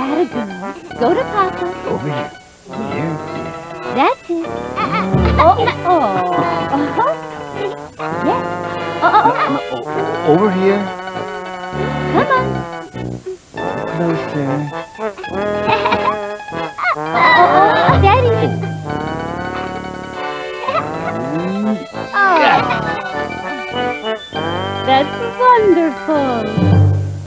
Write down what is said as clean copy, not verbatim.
That a girl. Go to Papa. Over here. There. That's it. Over here. Come on. Closer. Daddy. That's wonderful.